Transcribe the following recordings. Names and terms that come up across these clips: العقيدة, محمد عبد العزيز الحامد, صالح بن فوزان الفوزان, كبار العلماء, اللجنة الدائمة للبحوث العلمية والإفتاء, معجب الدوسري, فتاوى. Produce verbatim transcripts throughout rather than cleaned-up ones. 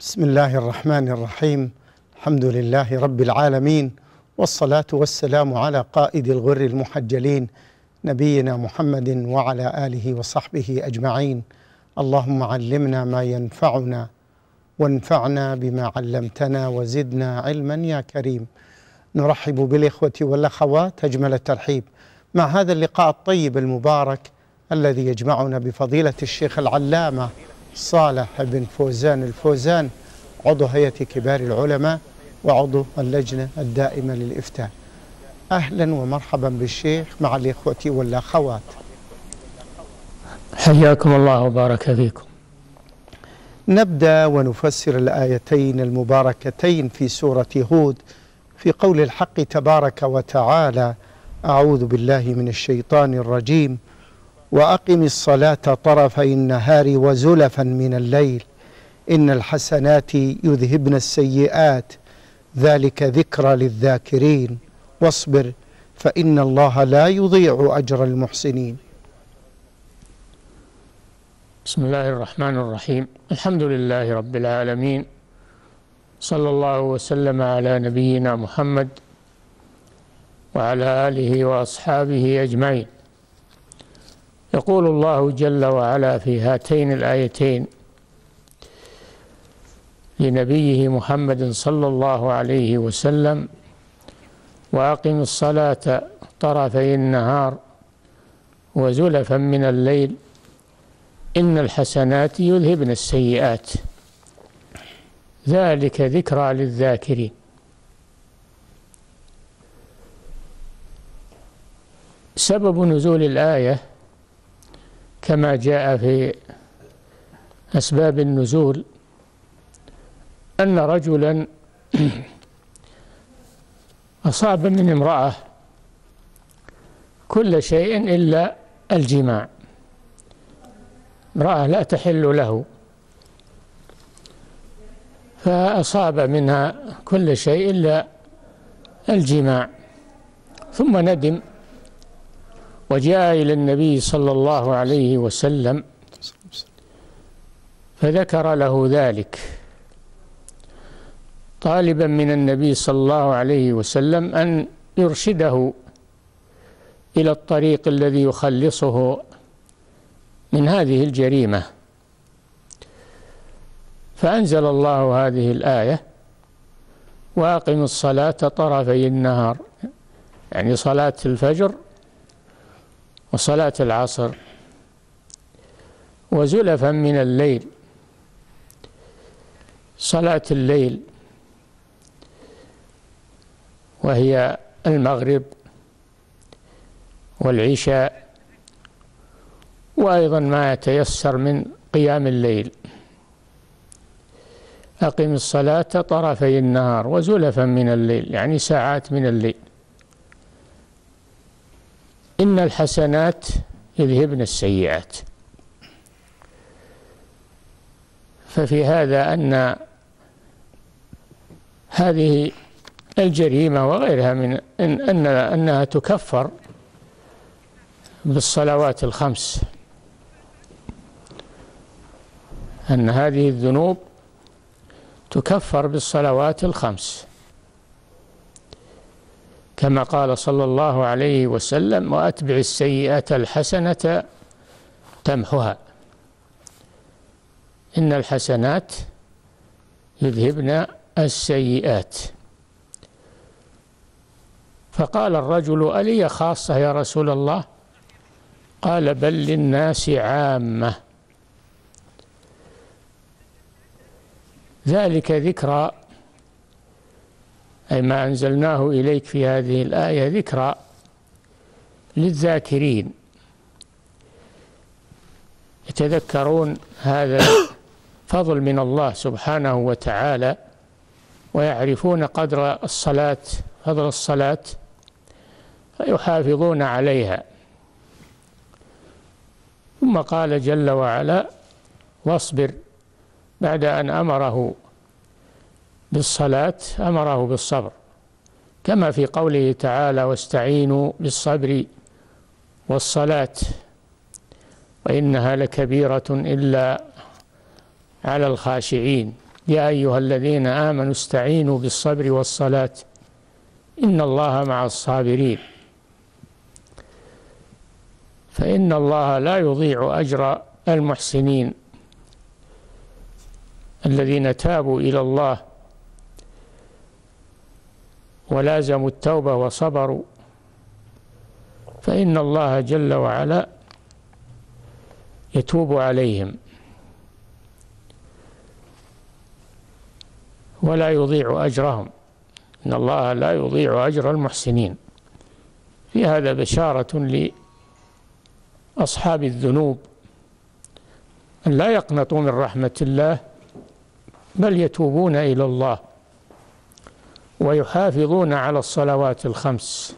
بسم الله الرحمن الرحيم. الحمد لله رب العالمين، والصلاة والسلام على قائد الغر المحجلين نبينا محمد وعلى آله وصحبه أجمعين. اللهم علمنا ما ينفعنا وانفعنا بما علمتنا وزدنا علما يا كريم. نرحب بالإخوة والأخوات أجمل الترحيب مع هذا اللقاء الطيب المبارك الذي يجمعنا بفضيلة الشيخ العلامة صالح بن فوزان الفوزان، عضو هيئة كبار العلماء وعضو اللجنة الدائمة للإفتاء. أهلا ومرحبا بالشيخ مع الإخوة والأخوات. حياكم الله وبارك فيكم. نبدأ ونفسر الآيتين المباركتين في سورة هود في قول الحق تبارك وتعالى: أعوذ بالله من الشيطان الرجيم، وأقم الصلاة طرفي النهار وزلفا من الليل، إن الحسنات يذهبن السيئات، ذلك ذكرى للذاكرين، واصبر فإن الله لا يضيع أجر المحسنين. بسم الله الرحمن الرحيم. الحمد لله رب العالمين، صلى الله وسلم على نبينا محمد وعلى آله وأصحابه أجمعين. يقول الله جل وعلا في هاتين الآيتين لنبيه محمد صلى الله عليه وسلم: وأقم الصلاة طرفي النهار وزلفا من الليل، إن الحسنات يذهبن السيئات، ذلك ذكرى للذاكرين. سبب نزول الآية كما جاء في أسباب النزول أن رجلا أصاب من امرأة كل شيء إلا الجماع، امرأة لا تحل له، فأصاب منها كل شيء إلا الجماع، ثم ندم وجاء إلى النبي صلى الله عليه وسلم فذكر له ذلك، طالبا من النبي صلى الله عليه وسلم أن يرشده إلى الطريق الذي يخلصه من هذه الجريمة. فأنزل الله هذه الآية: وأقم الصلاة طرفي النهار، يعني صلاة الفجر وصلاة العصر، وزلفا من الليل، صلاة الليل وهي المغرب والعشاء، وأيضا ما يتيسر من قيام الليل. أقم الصلاة طرفي النهار وزلفا من الليل، يعني ساعات من الليل. إن الحسنات يذهبن السيئات. ففي هذا أن هذه الجريمة وغيرها من إن أن أنها تكفر بالصلوات الخمس، أن هذه الذنوب تكفر بالصلوات الخمس، كما قال صلى الله عليه وسلم: وأتبع السيئة الحسنة تمحها، إن الحسنات يذهبن السيئات. فقال الرجل: ألي خاصة يا رسول الله؟ قال: بل للناس عامة، ذلك ذكرى، أي ما أنزلناه إليك في هذه الآية ذكرى للذاكرين، يتذكرون هذا فضل من الله سبحانه وتعالى ويعرفون قدر الصلاة، فضل الصلاة، فيحافظون عليها. ثم قال جل وعلا: واصبر، بعد أن أمره بالصلاة أمره بالصبر، كما في قوله تعالى: واستعينوا بالصبر والصلاة وإنها لكبيرة إلا على الخاشعين. يا أيها الذين آمنوا استعينوا بالصبر والصلاة إن الله مع الصابرين فإن الله لا يضيع أجر المحسنين الذين تابوا إلى الله ولازموا التوبة وصبروا، فإن الله جل وعلا يتوب عليهم ولا يضيع أجرهم، إن الله لا يضيع أجر المحسنين. في هذا بشارة لأصحاب الذنوب أن لا يقنطوا من رحمة الله بل يتوبون إلى الله ويحافظون على الصلوات الخمس،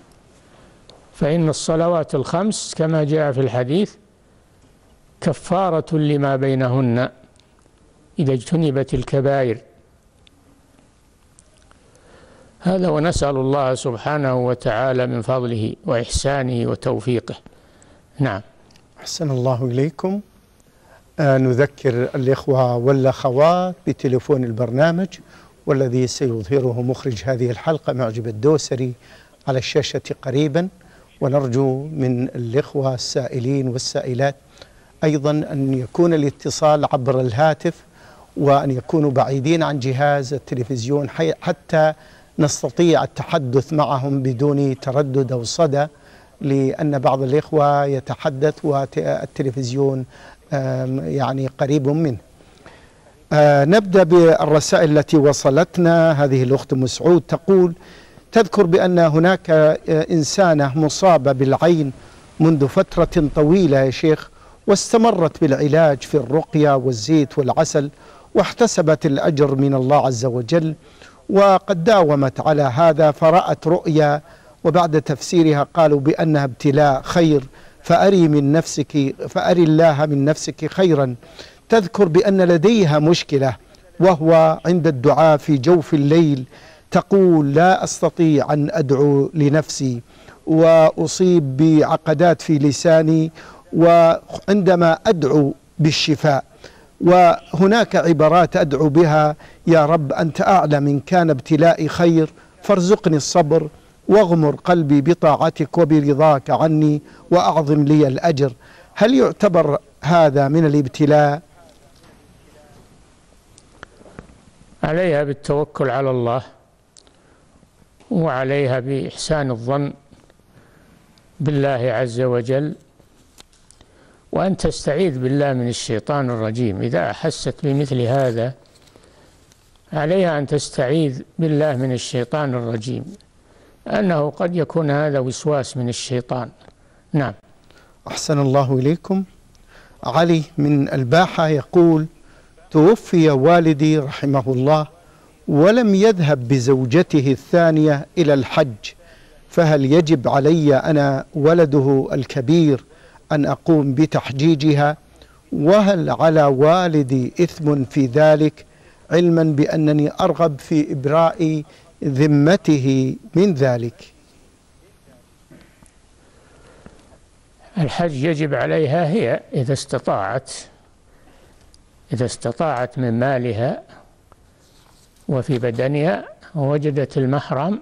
فإن الصلوات الخمس كما جاء في الحديث كفارة لما بينهن إذا اجتنبت الكبائر. هذا، ونسأل الله سبحانه وتعالى من فضله وإحسانه وتوفيقه. نعم. أحسن الله إليكم. آه نذكر الإخوة والأخوات بتليفون البرنامج والذي سيظهره مخرج هذه الحلقة معجب الدوسري على الشاشة قريبا، ونرجو من الإخوة السائلين والسائلات أيضا أن يكون الاتصال عبر الهاتف وأن يكونوا بعيدين عن جهاز التلفزيون حتى نستطيع التحدث معهم بدون تردد أو صدى، لأن بعض الإخوة يتحدث والتلفزيون يعني قريب منه. نبدأ بالرسائل التي وصلتنا. هذه الأخت مسعود تقول: تذكر بأن هناك إنسانة مصابة بالعين منذ فترة طويلة يا شيخ، واستمرت بالعلاج في الرقية والزيت والعسل واحتسبت الأجر من الله عز وجل، وقد داومت على هذا فرأت رؤيا وبعد تفسيرها قالوا بأنها ابتلاء خير، فأري من نفسك فأري الله من نفسك خيرا. تذكر بأن لديها مشكلة وهو عند الدعاء في جوف الليل، تقول: لا أستطيع أن أدعو لنفسي وأصيب بعقدات في لساني وعندما أدعو بالشفاء، وهناك عبارات أدعو بها: يا رب أنت أعلم إن كان ابتلائي خير فارزقني الصبر واغمر قلبي بطاعتك وبرضاك عني وأعظم لي الأجر. هل يعتبر هذا من الابتلاء؟ عليها بالتوكل على الله، وعليها بإحسان الظن بالله عز وجل، وأن تستعيذ بالله من الشيطان الرجيم. إذا أحست بمثل هذا عليها أن تستعيذ بالله من الشيطان الرجيم، أنه قد يكون هذا وسواس من الشيطان. نعم. أحسن الله إليكم. علي من الباحة يقول: توفي والدي رحمه الله ولم يذهب بزوجته الثانية إلى الحج، فهل يجب علي أنا ولده الكبير أن أقوم بتحجيجها، وهل على والدي إثم في ذلك، علما بأنني أرغب في إبراء ذمته من ذلك؟ الحج يجب عليها هي إذا استطاعت إذا استطاعت من مالها وفي بدنها ووجدت المحرم،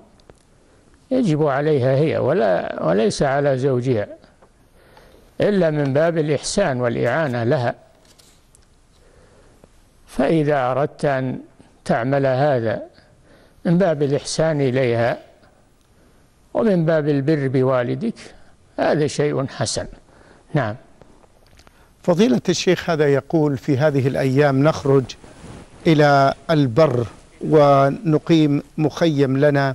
يجب عليها هي ولا وليس على زوجها، إلا من باب الإحسان والإعانة لها. فإذا أردت أن تعمل هذا من باب الإحسان إليها ومن باب البر بوالدك، هذا شيء حسن. نعم. فضيلة الشيخ، هذا يقول: في هذه الأيام نخرج إلى البر ونقيم مخيم لنا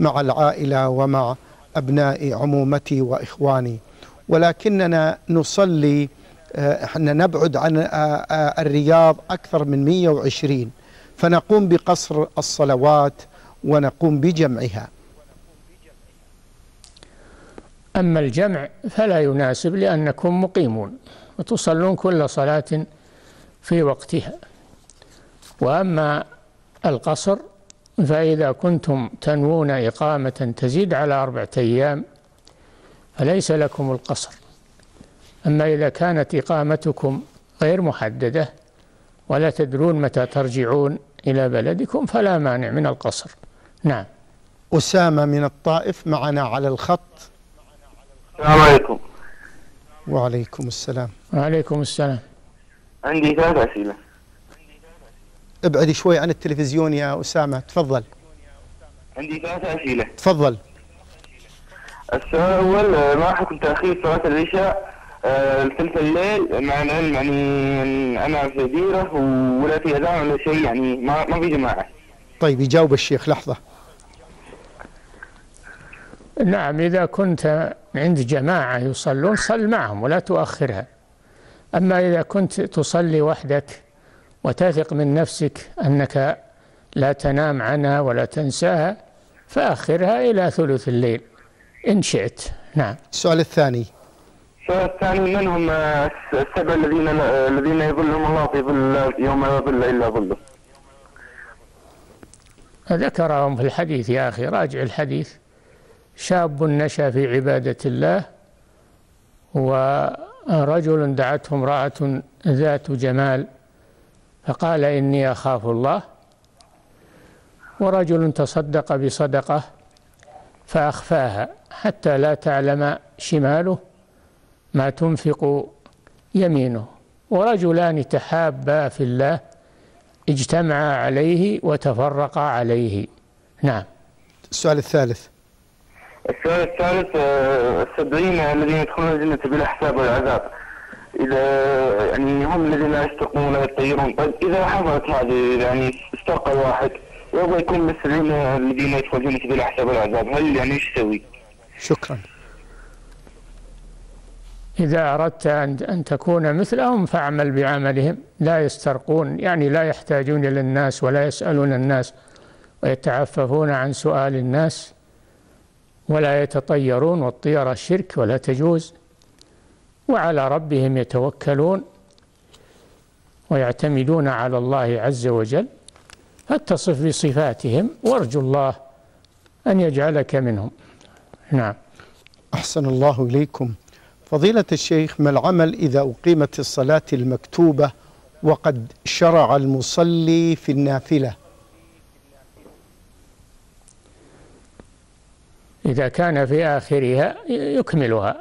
مع العائلة ومع أبناء عمومتي وإخواني، ولكننا نصلي، احنا نبعد عن الرياض أكثر من مئة وعشرين، فنقوم بقصر الصلوات ونقوم بجمعها. أما الجمع فلا يناسب لأنكم مقيمون وتصلون كل صلاة في وقتها، وأما القصر فإذا كنتم تنوون إقامة تزيد على أربعة أيام فليس لكم القصر. أما إذا كانت إقامتكم غير محددة ولا تدرون متى ترجعون إلى بلدكم فلا مانع من القصر. نعم. أسامة من الطائف معنا على الخط. السلام عليكم. وعليكم السلام. وعليكم السلام. عندي ثلاث أسئلة. ابعدي شوي عن التلفزيون يا أسامة، تفضل. عندي ثلاث أسئلة. تفضل. السؤال الأول، ما حكم تأخير صلاة العشاء لثلث الليل، مع العلم يعني أنا في جزيرة ولا في أذان ولا شيء، يعني ما ما في جماعة. طيب يجاوب الشيخ لحظة. نعم، إذا كنت عند جماعة يصلون صل معهم ولا تؤخرها. أما إذا كنت تصلي وحدك وتثق من نفسك أنك لا تنام عنها ولا تنساها فأخرها إلى ثلث الليل إن شئت. نعم. السؤال الثاني. السؤال الثاني، من هم السبع الذين الذين يظلهم الله في ظل يوم لا ظل إلا ظله؟ ذكرهم في الحديث يا أخي، راجع الحديث. شاب نشأ في عبادة الله، ورجل دعته امرأة ذات جمال فقال إني أخاف الله، ورجل تصدق بصدقة فأخفاها حتى لا تعلم شماله ما تنفق يمينه، ورجلان تحابا في الله اجتمعا عليه وتفرقا عليه. نعم. السؤال الثالث. السؤال الثالث، السبعين الذين يدخلون الجنة بلا حساب والعذاب، إذا يعني هم الذين لا يشتقون ولا يطيرون. طيب إذا حصلت هذه، يعني استرقى واحد ويبغى يكون من السبعين الذين يدخلون الجنة بلا حساب والعذاب، هل يعني ايش يسوي؟ شكرا. إذا أردت أن تكون مثلهم فاعمل بعملهم، لا يسترقون يعني لا يحتاجون إلى الناس ولا يسألون الناس ويتعففون عن سؤال الناس ولا يتطيرون، والطيرة الشرك ولا تجوز، وعلى ربهم يتوكلون ويعتمدون على الله عز وجل، فاتصف بصفاتهم وارجو الله أن يجعلك منهم. نعم. أحسن الله إليكم. فضيلة الشيخ، ما العمل إذا أقيمت الصلاة المكتوبة وقد شرع المصلي في النافلة؟ إذا كان في آخرها يكملها،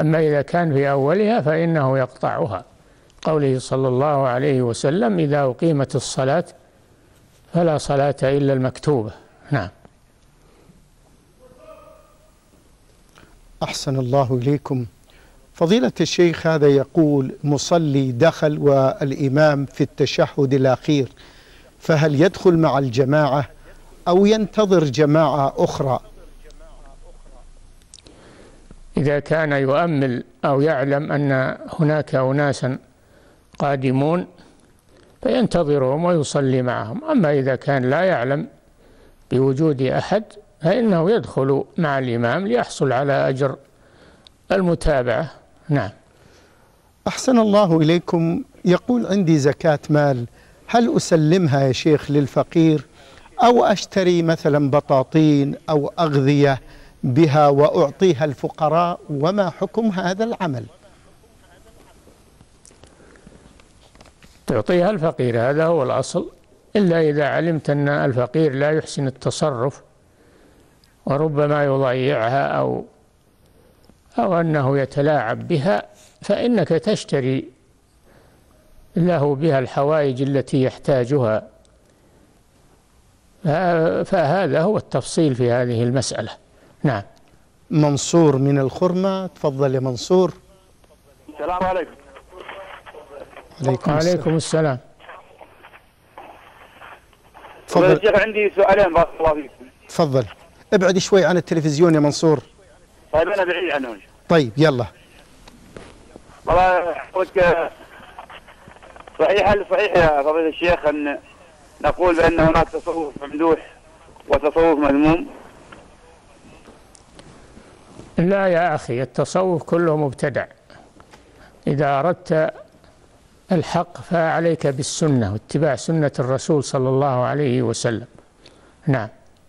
أما إذا كان في أولها فإنه يقطعها، قوله صلى الله عليه وسلم إذا أقيمت الصلاة فلا صلاة إلا المكتوبة. نعم. أحسن الله إليكم. فضيلة الشيخ، هذا يقول مصلي دخل والإمام في التشهد الأخير، فهل يدخل مع الجماعة أو ينتظر جماعة أخرى؟ إذا كان يؤمل أو يعلم أن هناك أناسا قادمون فينتظرهم ويصلي معهم، أما إذا كان لا يعلم بوجود أحد فإنه يدخل مع الإمام ليحصل على أجر المتابعة. نعم. أحسن الله إليكم. يقول عندي زكاة مال، هل أسلمها يا شيخ للفقير أو أشتري مثلا بطاطين أو أغذية بها وأعطيها الفقراء، وما حكم هذا العمل؟ تعطيها الفقير، هذا هو الأصل، إلا إذا علمت أن الفقير لا يحسن التصرف وربما يضيعها أو أو أنه يتلاعب بها، فإنك تشتري له بها الحوائج التي يحتاجها، فهذا هو التفصيل في هذه المسألة. نعم. منصور من الخرمة، تفضل يا منصور. السلام عليكم. عليكم, عليكم السلام. تفضل. عندي سؤالين بارك الله فيكم. تفضل. ابعد شوي عن التلفزيون يا منصور. طيب انا بعيد عنه. طيب يلا. والله حضرتك صحيح هل صحيح يا فضيلة الشيخ ان نقول بان هناك تصوف ممدوح وتصوف مذموم؟ لا يا أخي، التصوف كله مبتدع. إذا أردت الحق فعليك بالسنة واتباع سنة الرسول صلى الله عليه وسلم. نعم.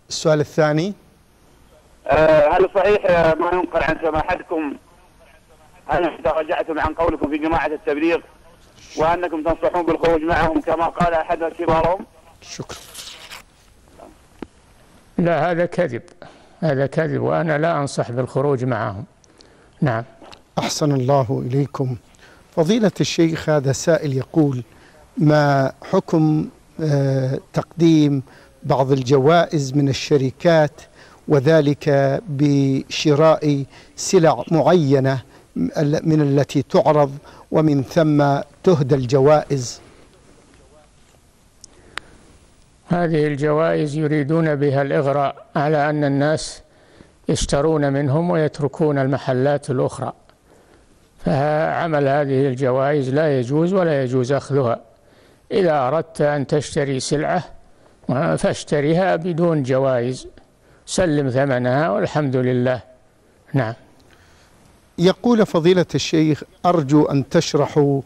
السؤال الثاني، أه هل صحيح ما ينقل عن سماحتكم أن تراجعتم عن قولكم في جماعة التبليغ وأنكم تنصحون بالخروج معهم كما قال أحد كبارهم؟ شكرا. لا هذا كذب، هذا كذب، وأنا لا أنصح بالخروج معهم. نعم. أحسن الله إليكم فضيلة الشيخ. هذا السائل يقول: ما حكم تقديم بعض الجوائز من الشركات وذلك بشراء سلع معينة من التي تعرض ومن ثم تهدى الجوائز؟ هذه الجوائز يريدون بها الإغراء على أن الناس يشترون منهم ويتركون المحلات الأخرى، فعمل هذه الجوائز لا يجوز ولا يجوز أخذها. إذا أردت أن تشتري سلعة فاشتريها بدون جوائز، سلم ثمنها والحمد لله. نعم. يقول فضيلة الشيخ: أرجو أن تشرحوا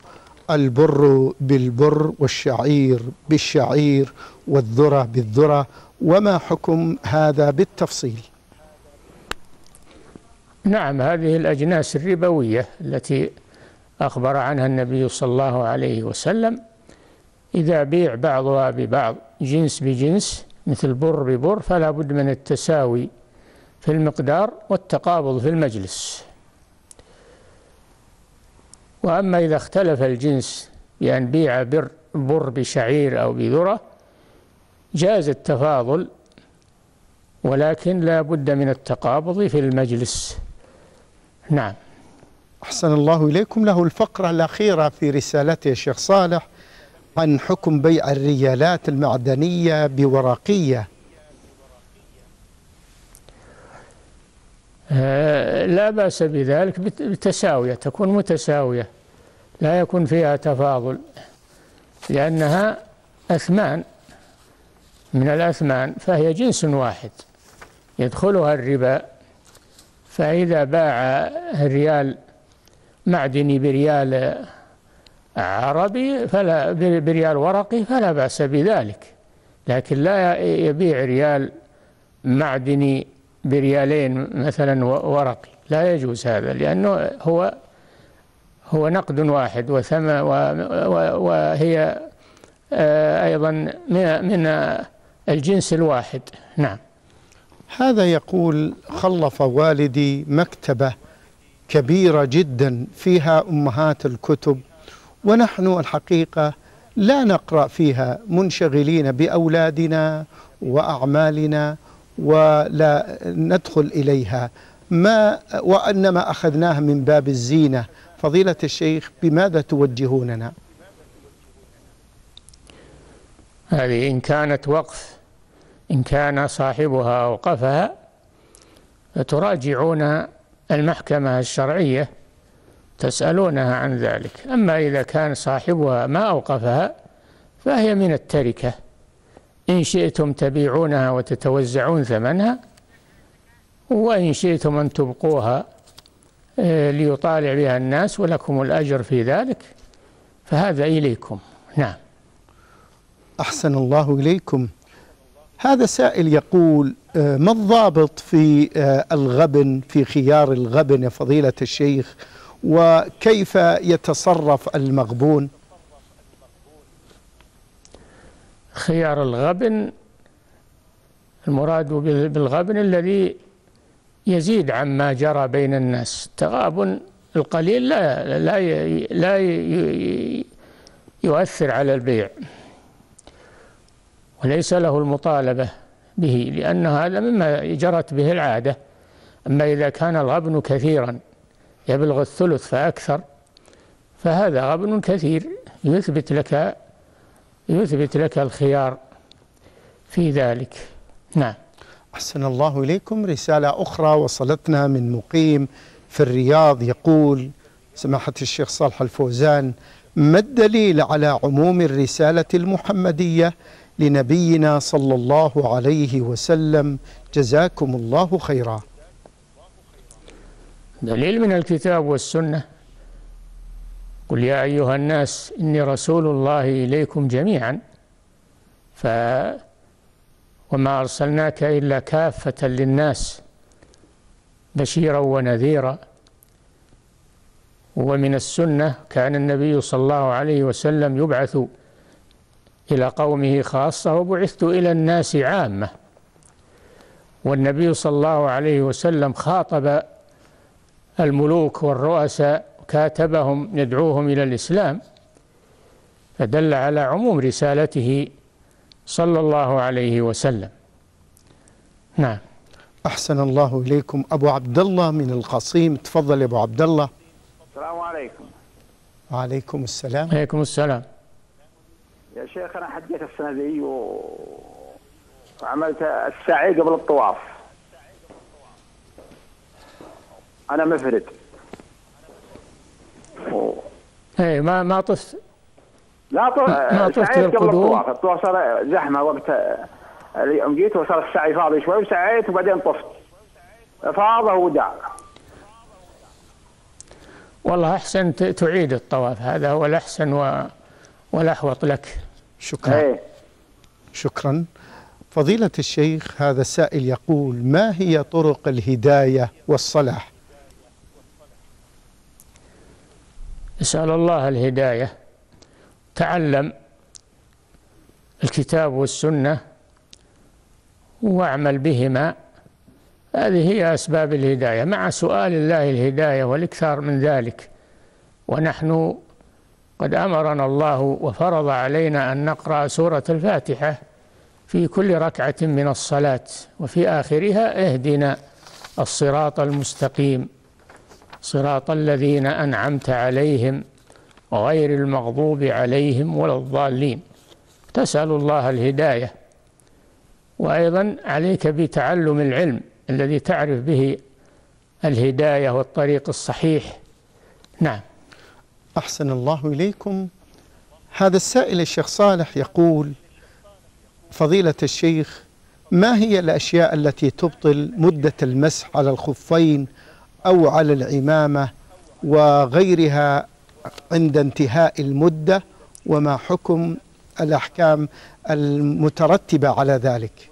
البر بالبر والشعير بالشعير والذرة بالذرة، وما حكم هذا بالتفصيل؟ نعم، هذه الأجناس الربوية التي أخبر عنها النبي صلى الله عليه وسلم إذا بيع بعضها ببعض، جنس بجنس، مثل بر ببر، فلا بد من التساوي في المقدار والتقابض في المجلس. وأما إذا اختلف الجنس بأن بيع بر بر بشعير أو بذرة جاز التفاضل، ولكن لا بد من التقابض في المجلس. نعم. أحسن الله إليكم. له الفقرة الأخيرة في رسالته يا شيخ صالح عن حكم بيع الريالات المعدنية بورقية. لا بأس بذلك بالتساوية، تكون متساوية، لا يكون فيها تفاضل، لأنها أثمان من الأثمان، فهي جنس واحد يدخلها الربا. فإذا باع الريال معدني بريال عربي فلا بريال ورقي فلا بأس بذلك، لكن لا يبيع ريال معدني بريالين مثلا ورقي، لا يجوز هذا، لأنه هو هو نقد واحد، وثمن وهي أيضا من الجنس الواحد. نعم. هذا يقول: خلف والدي مكتبة كبيرة جدا فيها أمهات الكتب، ونحن الحقيقة لا نقرأ فيها، منشغلين بأولادنا وأعمالنا ولا ندخل إليها، ما وإنما أخذناها من باب الزينة. فضيلة الشيخ بماذا توجهوننا؟ هذه إن كانت وقف، إن كان صاحبها أوقفها فتراجعون المحكمة الشرعية تسألونها عن ذلك. أما إذا كان صاحبها ما أوقفها فهي من التركة، إن شئتم تبيعونها وتتوزعون ثمنها، وإن شئتم أن تبقوها ليطالع بها الناس ولكم الأجر في ذلك، فهذا إليكم. نعم. أحسن الله إليكم. هذا سائل يقول: ما الضابط في الغبن، في خيار الغبن يا فضيلة الشيخ، وكيف يتصرف المغبون؟ خيار الغبن، المراد بالغبن الذي يزيد عما جرى بين الناس، تغابن القليل لا لا لا يؤثر على البيع، وليس له المطالبة به، لأن هذا مما جرت به العادة. أما إذا كان الغبن كثيرا يبلغ الثلث فأكثر فهذا غبن كثير، يثبت لك يثبت لك الخيار في ذلك. نعم. أحسن الله إليكم. رسالة أخرى وصلتنا من مقيم في الرياض يقول: سماحة الشيخ صالح الفوزان، ما الدليل على عموم الرسالة المحمدية لنبينا صلى الله عليه وسلم؟ جزاكم الله خيرا. دليل من الكتاب والسنة: قل يا أيها الناس إني رسول الله إليكم جميعا، ف وما أرسلناك إلا كافة للناس بشيرا ونذيرا. ومن السنة كان النبي صلى الله عليه وسلم يبعث إلى قومه خاصة، وبعثت إلى الناس عامة. والنبي صلى الله عليه وسلم خاطب الملوك والرؤساء، كاتبهم يدعوهم إلى الإسلام، فدل على عموم رسالته صلى الله عليه وسلم. نعم. أحسن الله إليكم. أبو عبد الله من القصيم، تفضل يا أبو عبد الله. السلام عليكم. وعليكم السلام. وعليكم السلام. يا شيخ أنا حجيت السنة دي و... وعملت السعي قبل الطواف. أنا مفرد. و... إيه ما ما طفت. لا طف... ما طفت قبل الطواف، الطواف صار زحمة وقت يوم جيت، وصار السعي فاضي شوي وسعيت وبعدين طفت. فاضه وداع. والله أحسن تعيد الطواف، هذا هو الأحسن و... والأحوط لك. شكرا. هي. شكرا. فضيلة الشيخ، هذا السائل يقول: ما هي طرق الهداية والصلاح؟ اسأل الله الهداية، تعلم الكتاب والسنة واعمل بهما، هذه هي أسباب الهداية، مع سؤال الله الهداية والإكثار من ذلك. ونحن قد أمرنا الله وفرض علينا أن نقرأ سورة الفاتحة في كل ركعة من الصلاة، وفي آخرها: اهدنا الصراط المستقيم، صراط الذين أنعمت عليهم غير المغضوب عليهم ولا الضالين. تسأل الله الهداية. وأيضا عليك بتعلم العلم الذي تعرف به الهداية والطريق الصحيح. نعم. أحسن الله إليكم. هذا السائل الشيخ صالح يقول: فضيلة الشيخ، ما هي الأشياء التي تبطل مدة المسح على الخفين أو على العمامة وغيرها عند انتهاء المدة، وما حكم الأحكام المترتبة على ذلك؟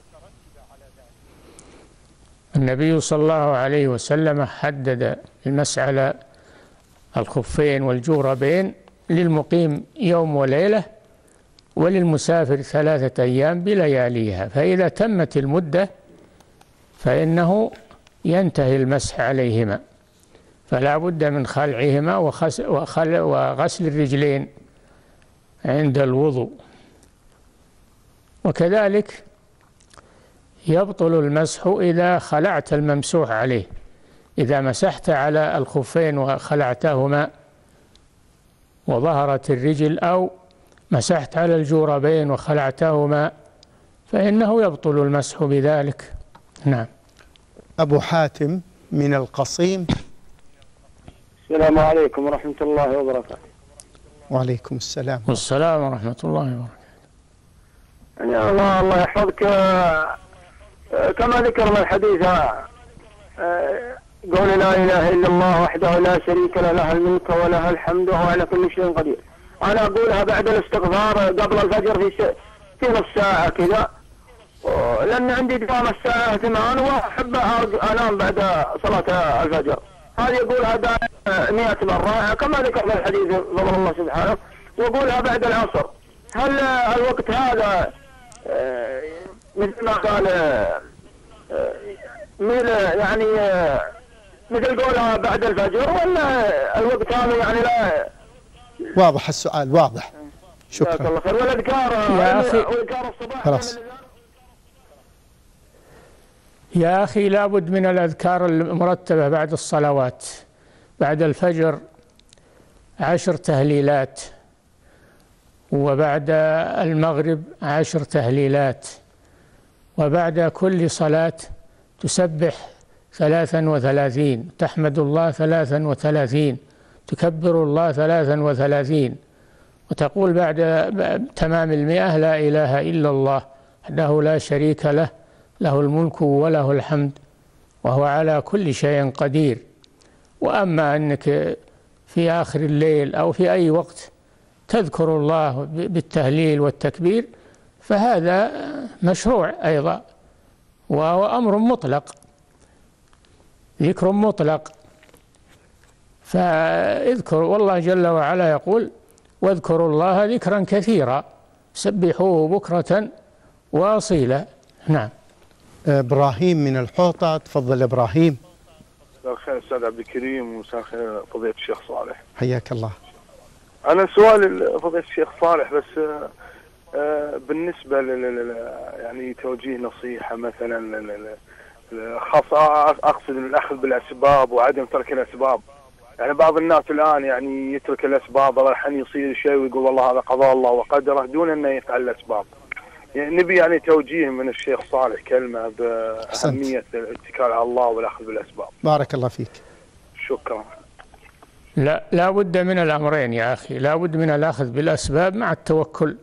النبي صلى الله عليه وسلم حدد المسح على الخفين والجوربين للمقيم يوم وليلة، وللمسافر ثلاثة أيام بلياليها، فإذا تمت المدة فإنه ينتهي المسح عليهما، فلا بد من خلعهما وغسل الرجلين عند الوضوء. وكذلك يبطل المسح إذا خلعت الممسوح عليه، إذا مسحت على الخفين وخلعتهما وظهرت الرجل، أو مسحت على الجوربين وخلعتهما، فإنه يبطل المسح بذلك. نعم. أبو حاتم من القصيم. السلام عليكم ورحمة الله وبركاته. وعليكم السلام. والسلام ورحمة الله وبركاته. يا الله الله يحفظك. كما ذكر من الحديث قول لا إله إلا الله وحده لا شريك له، له الملك وله الحمد وهو على كل شيء قدير. أنا أقولها بعد الاستغفار قبل الفجر في في نص ساعة كذا، لأن عندي دوام الساعة ثمان وأحب أنام بعد صلاة الفجر. هذه أقولها دائما مئة مرة كما ذكرنا الحديث فضل الله سبحانه، وأقولها بعد العصر. هل الوقت هذا مثل ما قال يعني مثل قولها بعد الفجر، ولا الوقت هذا يعني لا؟ واضح السؤال، واضح. شكرا. يا أخي خلاص يا أخي لابد من الأذكار المرتبة بعد الصلوات. بعد الفجر عشر تهليلات، وبعد المغرب عشر تهليلات، وبعد كل صلاة تسبح ثلاثا وثلاثين، تحمد الله ثلاثا وثلاثين، تكبر الله ثلاثا وثلاثين، وتقول بعد تمام المئة: لا إله إلا الله وحده لا شريك له، له الملك وله الحمد وهو على كل شيء قدير. وأما أنك في آخر الليل أو في أي وقت تذكر الله بالتهليل والتكبير فهذا مشروع أيضا، وهو أمر مطلق، ذكر مطلق. فاذكروا، والله جل وعلا يقول: واذكروا الله ذكرا كثيرا، سبحوه بكرة واصيلا. نعم. ابراهيم من الحوطة، تفضل ابراهيم. مساء الخير استاذ عبد الكريم، ومساء الخير فضيلة الشيخ صالح. حياك الله. انا سؤال فضيلة الشيخ صالح بس بالنسبة لل يعني توجيه نصيحة مثلا خاصة، اقصد الاخذ بالاسباب وعدم ترك الاسباب. يعني بعض الناس الان يعني يترك الاسباب، رايحين يصير شيء ويقول والله هذا قضاء الله وقدره دون انه يفعل الاسباب. يعني نبي يعني توجيه من الشيخ صالح كلمه باهميه الاتكال على الله والاخذ بالاسباب. بارك الله فيك. شكرا. لا لا بد من الامرين يا اخي، لا بد من الاخذ بالاسباب مع التوكل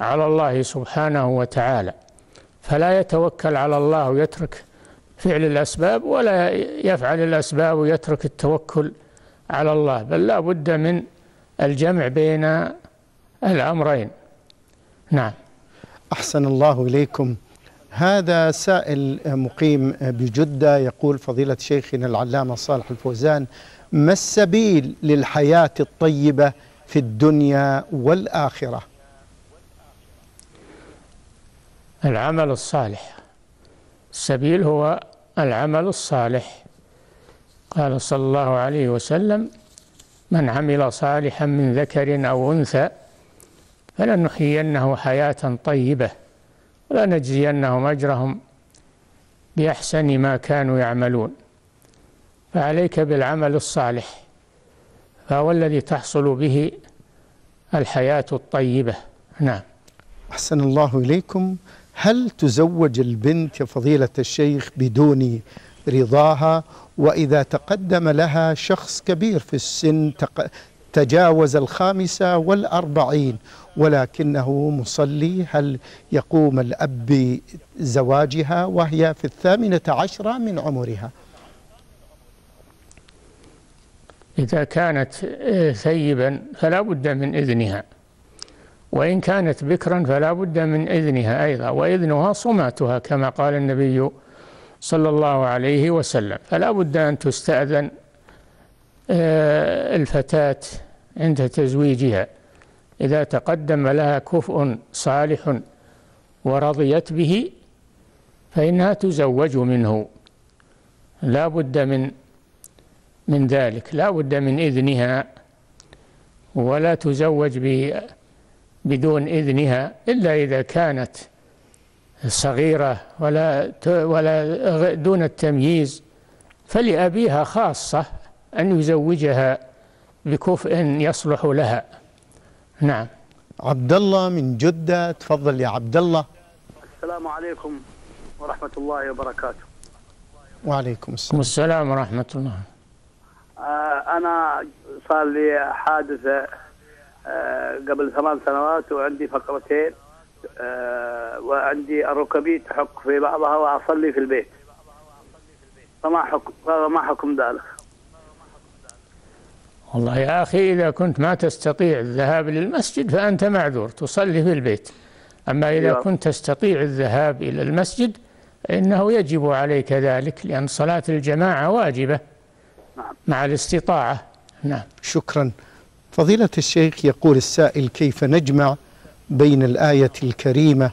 على الله سبحانه وتعالى. فلا يتوكل على الله ويترك فعل الاسباب، ولا يفعل الاسباب ويترك التوكل على الله، بل لا بد من الجمع بين الأمرين. نعم. أحسن الله إليكم. هذا سائل مقيم بجدة يقول: فضيلة شيخنا العلامة صالح الفوزان، ما السبيل للحياة الطيبة في الدنيا والآخرة؟ العمل الصالح، السبيل هو العمل الصالح. قال صلى الله عليه وسلم: من عمل صالحا من ذكر أو أنثى فلنحيينه حياة طيبة ولنجزينهم أجرهم بأحسن ما كانوا يعملون. فعليك بالعمل الصالح، فهو الذي تحصل به الحياة الطيبة. نعم. أحسن الله إليكم. هل تزوج البنت يا فضيلة الشيخ بدون رضاها، وإذا تقدم لها شخص كبير في السن تجاوز الخامسة والأربعين ولكنه مصلي، هل يقوم الأب بزواجها وهي في الثامنة عشرة من عمرها؟ إذا كانت ثيبا فلا بد من إذنها، وإن كانت بكرا فلا بد من إذنها أيضا، وإذنها صماتها كما قال النبي صلى الله عليه وسلم. فلا بد أن تستأذن الفتاة عند تزويجها إذا تقدم لها كفء صالح ورضيت به فإنها تزوج منه. لا بد من من ذلك، لا بد من إذنها، ولا تزوج بدون إذنها إلا إذا كانت صغيرة ولا ولا دون التمييز، فلأبيها خاصة أن يزوجها بكفء يصلح لها. نعم. عبد الله من جدة، تفضل يا عبد الله. السلام عليكم ورحمة الله وبركاته. وعليكم السلام. والسلام ورحمة الله. آه أنا صار لي حادثة آه قبل ثمان سنوات، وعندي فقرتين أه وعندي الركبي تحك في بعضها وأصلي في البيت، فما حكم فما حكم ذلك؟ والله يا أخي، إذا كنت ما تستطيع الذهاب للمسجد فأنت معذور، تصلي في البيت. أما إذا كنت تستطيع الذهاب إلى المسجد إنه يجب عليك ذلك، لأن صلاة الجماعة واجبة. نعم. مع الاستطاعة. نعم. شكرا. فضيلة الشيخ، يقول السائل: كيف نجمع بين الآية الكريمة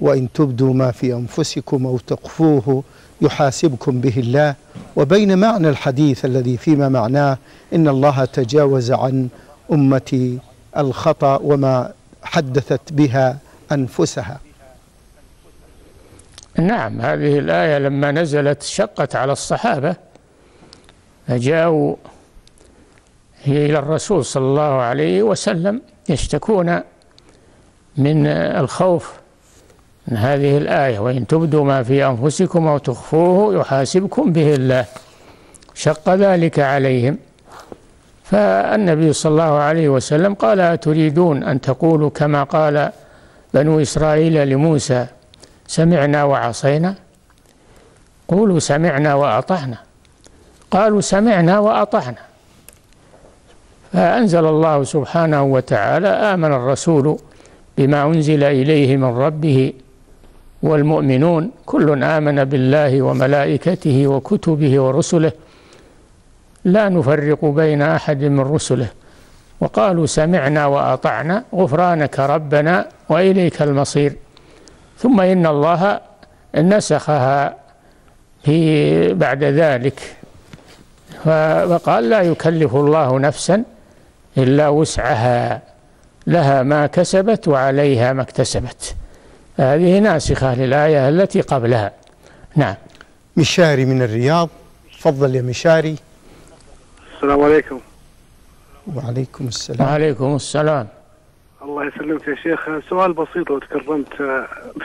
وإن تبدوا ما في أنفسكم أو تخفوه يحاسبكم به الله، وبين معنى الحديث الذي فيما معناه إن الله تجاوز عن أمتي الخطأ وما حدثت بها أنفسها؟ نعم، هذه الآية لما نزلت شقت على الصحابة، فجاءوا إلى الرسول صلى الله عليه وسلم يشتكون من الخوف من هذه الآية: وإن تبدوا ما في أنفسكم أو تخفوه يحاسبكم به الله. شق ذلك عليهم، فالنبي صلى الله عليه وسلم قال: أتريدون أن تقولوا كما قال بنو إسرائيل لموسى سمعنا وعصينا؟ قولوا سمعنا وأطعنا. قالوا سمعنا وأطعنا. فأنزل الله سبحانه وتعالى: آمن الرسول بما أنزل إليه من ربه والمؤمنون كل آمن بالله وملائكته وكتبه ورسله لا نفرق بين أحد من رسله وقالوا سمعنا وأطعنا غفرانك ربنا وإليك المصير. ثم إن الله نسخها في بعد ذلك وقال لا يكلف الله نفسا إلا وسعها، لها ما كسبت وعليها ما اكتسبت. هذه ناسخة للآية التي قبلها. نعم. مشاري من الرياض، تفضل يا مشاري. السلام عليكم. وعليكم السلام. وعليكم السلام. الله يسلمك يا شيخ، سؤال بسيط لو تكرمت.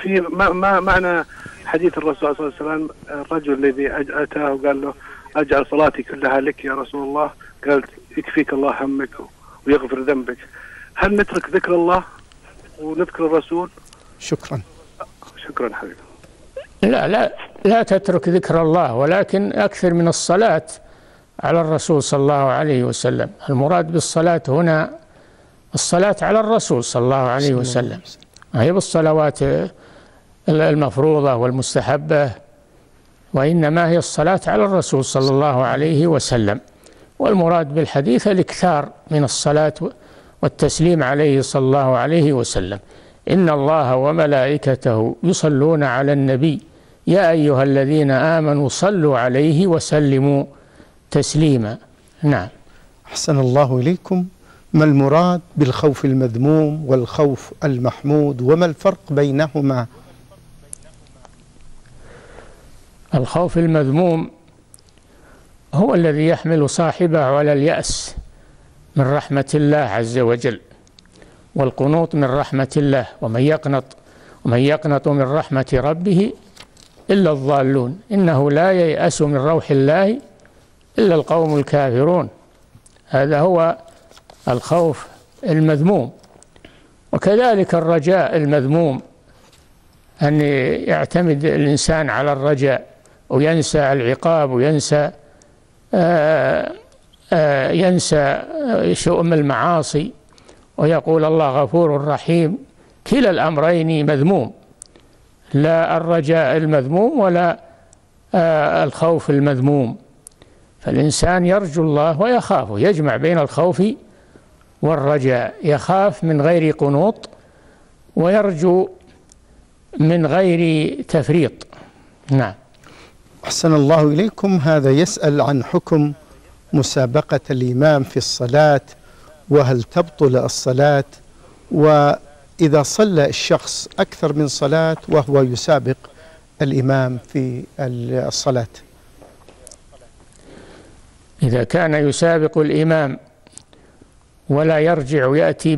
في ما, ما معنى حديث الرسول صلى الله عليه وسلم الرجل الذي أتاه وقال له أجعل صلاتي كلها لك يا رسول الله، قال يكفيك الله همك ويغفر ذنبك. هل نترك ذكر الله ونذكر الرسول؟ شكرا. شكرا حبيبي. لا لا لا تترك ذكر الله، ولكن أكثر من الصلاة على الرسول صلى الله عليه وسلم. المراد بالصلاة هنا الصلاة على الرسول صلى الله عليه وسلم، هي بالصلوات المفروضة والمستحبة، وإنما هي الصلاة على الرسول صلى الله عليه وسلم. والمراد بالحديث الإكثار من الصلاة والتسليم عليه صلى الله عليه وسلم. إن الله وملائكته يصلون على النبي يا أيها الذين آمنوا صلوا عليه وسلموا تسليما. نعم. أحسن الله إليكم. ما المراد بالخوف المذموم والخوف المحمود، وما الفرق بينهما؟ الخوف المذموم هو الذي يحمل صاحبه على اليأس من رحمة الله عز وجل والقنوط من رحمة الله، ومن يقنط ومن يقنط من رحمة ربه إلا الضالون، إنه لا ييأس من روح الله إلا القوم الكافرون. هذا هو الخوف المذموم. وكذلك الرجاء المذموم، أن يعتمد الإنسان على الرجاء وينسى العقاب وينسى آآ آآ ينسى شؤم المعاصي ويقول الله غفور رحيم. كلا الأمرين مذموم، لا الرجاء المذموم ولا الخوف المذموم. فالإنسان يرجو الله ويخافه، يجمع بين الخوف والرجاء، يخاف من غير قنوط ويرجو من غير تفريط. نعم. أحسن الله إليكم. هذا يسأل عن حكم مسابقة الإمام في الصلاة، وهل تبطل الصلاة؟ وإذا صلى الشخص أكثر من صلاة وهو يسابق الإمام في الصلاة. إذا كان يسابق الإمام ولا يرجع يأتي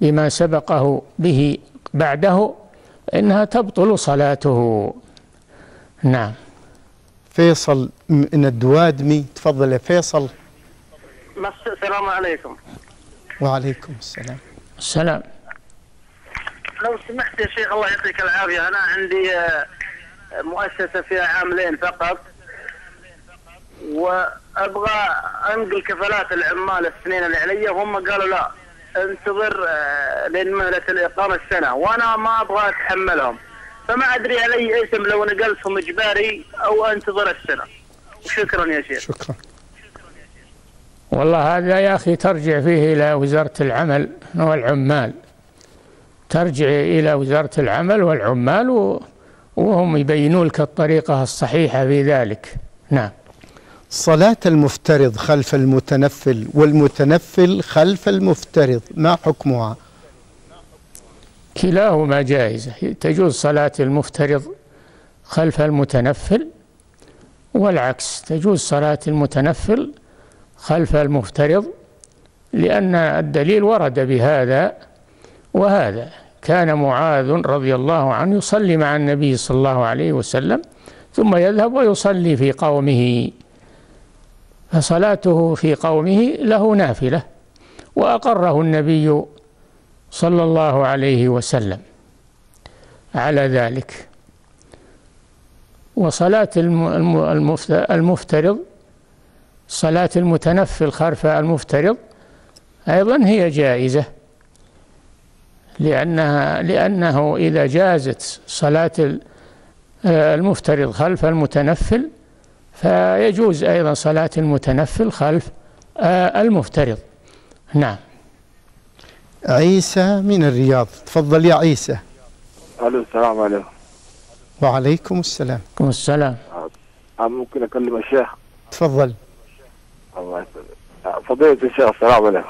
بما سبقه به بعده إنها تبطل صلاته. نعم. فيصل من الدوادمي، تفضل يا فيصل. السلام عليكم. وعليكم السلام. السلام. لو سمحت يا شيخ الله يعطيك العافية، أنا عندي مؤسسة فيها عاملين فقط، وأبغى أنقل كفالات العمال السنين اللي علي، وهم قالوا لا انتظر لين مهلة الإقامة السنة، وأنا ما أبغى أتحملهم، فما أدري علي اسم لو نقلتهم إجباري أو أنتظر السنة. وشكرا يا شيخ. شكرا. والله هذا يا أخي ترجع فيه إلى وزارة العمل والعمال، ترجع إلى وزارة العمل والعمال وهم يبينوا لك الطريقة الصحيحة في ذلك. نعم. صلاة المفترض خلف المتنفل والمتنفل خلف المفترض، ما حكمها؟ كلاهما جائزة، تجوز صلاة المفترض خلف المتنفل والعكس، تجوز صلاة المتنفل خلف المفترض، لأن الدليل ورد بهذا وهذا. كان معاذ رضي الله عنه يصلي مع النبي صلى الله عليه وسلم ثم يذهب ويصلي في قومه، فصلاته في قومه له نافلة، وأقره النبي صلى الله عليه وسلم على ذلك. وصلاة المفترض صلاة المتنفل خلف المفترض أيضا هي جائزة، لأنها لأنه إذا جازت صلاة المفترض خلف المتنفل فيجوز أيضا صلاة المتنفل خلف المفترض. نعم. عيسى من الرياض. تفضل يا عيسى. الو السلام عليكم. وعليكم السلام. وعليكم السلام. ممكن اكلم الشيخ؟ تفضل. الله يسلمك. فضيلة الشيخ السلام عليكم.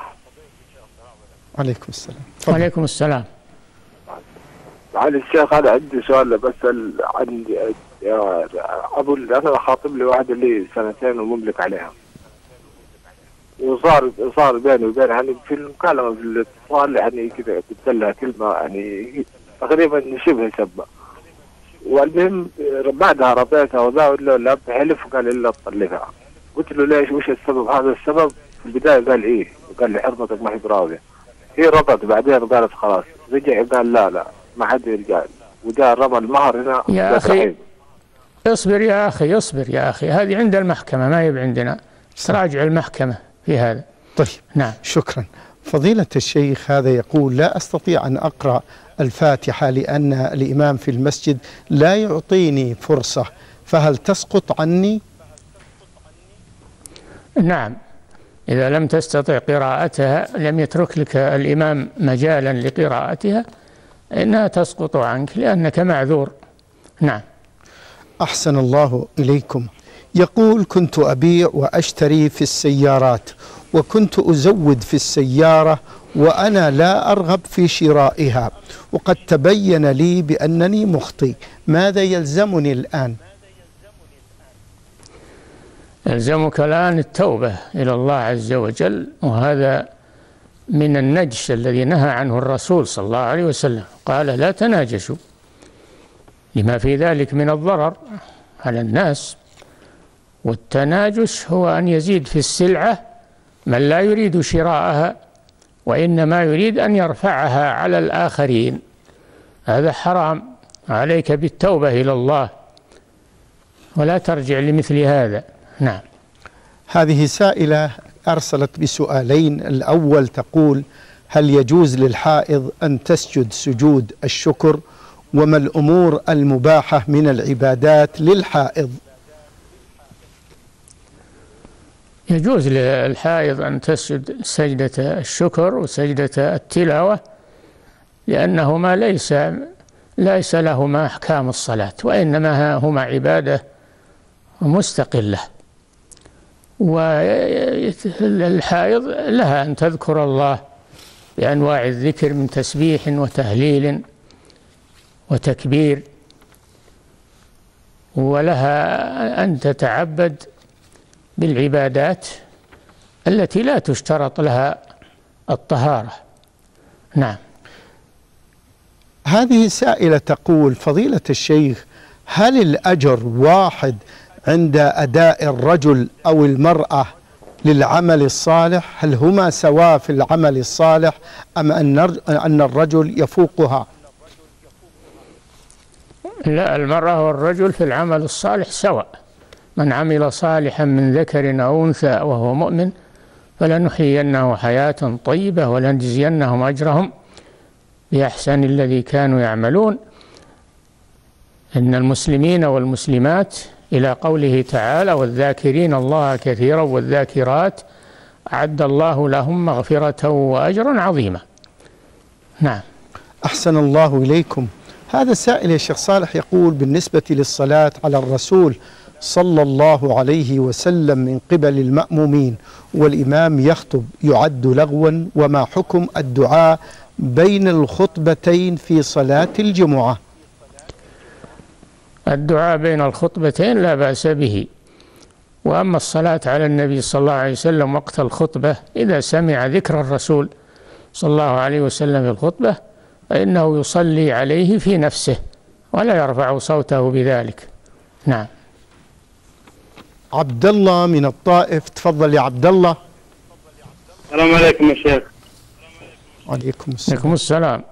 وعليكم السلام. تفضل. وعليكم السلام. معالي الشيخ انا عندي سؤال بسال عن ابو انا خاطب لي واحده اللي سنتين ومملك عليها. وصار صار بيني وبينها يعني في المكالمه في الاتصال يعني كذا قلت لها كلمه يعني تقريبا شبه سبه. والمهم بعدها رضيتها وزاود له الاب حلف وقال الا تطلقها. قلت له ليش؟ وش السبب؟ هذا السبب في البدايه قال ايه وقال لي حرمتك ما هي براضيه. هي رضت بعدين قالت خلاص رجع قال لا لا ما حد يرجع وجاء رمى المهر هنا. يا اخي صحيح. اصبر يا اخي اصبر يا اخي هذه عند المحكمه ما هي عندنا. راجع المحكمه في هذا. طيب نعم شكرا. فضيلة الشيخ هذا يقول لا أستطيع أن أقرأ الفاتحة لأن الإمام في المسجد لا يعطيني فرصة، فهل تسقط عني؟ نعم إذا لم تستطع قراءتها لم يترك لك الإمام مجالا لقراءتها إنها تسقط عنك لأنك معذور. نعم. أحسن الله إليكم. يقول كنت أبيع وأشتري في السيارات وكنت أزود في السيارة وأنا لا أرغب في شرائها وقد تبين لي بأنني مخطئ، ماذا يلزمني الآن؟ يلزمك الآن التوبة إلى الله عز وجل، وهذا من النجش الذي نهى عنه الرسول صلى الله عليه وسلم، قال لا تناجشوا لما في ذلك من الضرر على الناس. والتناجش هو أن يزيد في السلعة من لا يريد شراءها وإنما يريد أن يرفعها على الآخرين، هذا حرام، عليك بالتوبة إلى الله ولا ترجع لمثل هذا. نعم. هذه سائلة أرسلت بسؤالين، الأول تقول هل يجوز للحائض أن تسجد سجود الشكر؟ وما الأمور المباحة من العبادات للحائض؟ يجوز للحائض أن تسجد سجدة الشكر وسجدة التلاوة لأنهما ليس ليس لهما أحكام الصلاة وإنما هما عبادة مستقلة، والحائض لها أن تذكر الله بأنواع الذكر من تسبيح وتهليل وتكبير، ولها أن تتعبد بالعبادات التي لا تشترط لها الطهارة. نعم. هذه سائلة تقول فضيلة الشيخ هل الأجر واحد عند أداء الرجل أو المرأة للعمل الصالح؟ هل هما سواء في العمل الصالح أم أن الرجل يفوقها؟ لا، المرأة والرجل في العمل الصالح سواء، من عمل صالحا من ذكر أو أنثى وهو مؤمن فلنحيينه حياة طيبة ولنجزينهم أجرهم بأحسن الذي كانوا يعملون، إن المسلمين والمسلمات إلى قوله تعالى والذاكرين الله كثيرا والذاكرات أعد الله لهم مغفرة وأجرا عظيما. نعم. أحسن الله إليكم. هذا السائل يا شيخ صالح يقول بالنسبة للصلاة على الرسول صلى الله عليه وسلم من قبل المأمومين والإمام يخطب يعد لغوا، وما حكم الدعاء بين الخطبتين في صلاة الجمعة؟ الدعاء بين الخطبتين لا بأس به، وأما الصلاة على النبي صلى الله عليه وسلم وقت الخطبة إذا سمع ذكر الرسول صلى الله عليه وسلم في الخطبة فإنه يصلي عليه في نفسه ولا يرفع صوته بذلك. نعم. عبد الله من الطائف، تفضل يا عبد الله. السلام عليكم يا شيخ. وعليكم السلام. وعليكم السلام.